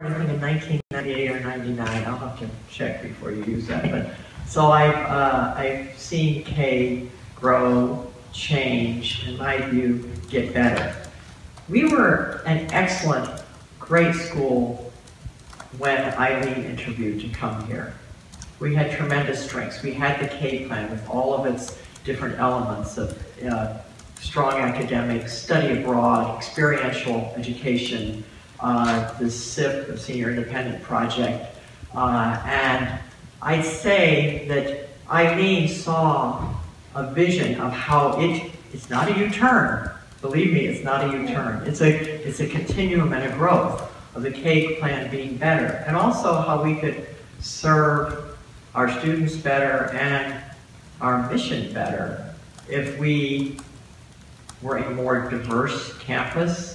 I think in 1998 or 99, I'll have to check before you use that. But so I've seen K grow, change, in my view, get better. We were an excellent, great school when Eileen interviewed to come here. We had tremendous strengths. We had the K plan with all of its different elements of strong academics, study abroad, experiential education, the SIP, the Senior Independent Project. And I'd say that Eileen saw a vision of how it's not a U-turn. Believe me, it's not a U-turn. It's a continuum and a growth of the K plan being better, and also how we could serve our students better and our mission better if we were a more diverse campus,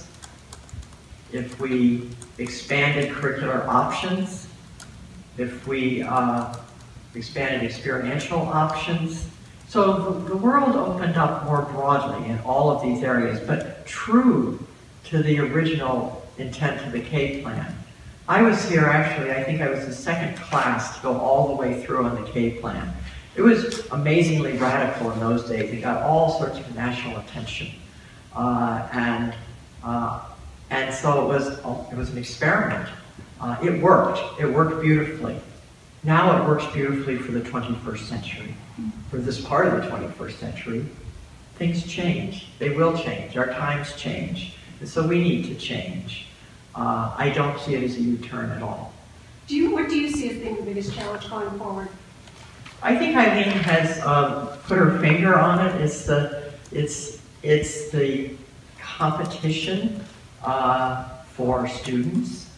if we expanded curricular options, if we expanded experiential options. So the world opened up more broadly in all of these areas, but true to the original intent of the K plan. I was here actually, I think I was the second class to go all the way through on the K plan. It was amazingly radical in those days. It got all sorts of national attention. And so it was an experiment. It worked. It worked beautifully. Now it works beautifully for the 21st century. For this part of the 21st century, things change. They will change. Our times change. And so we need to change. I don't see it as a U-turn at all. What do you see as being the biggest challenge going forward? I think Eileen has put her finger on it. It's the competition for students.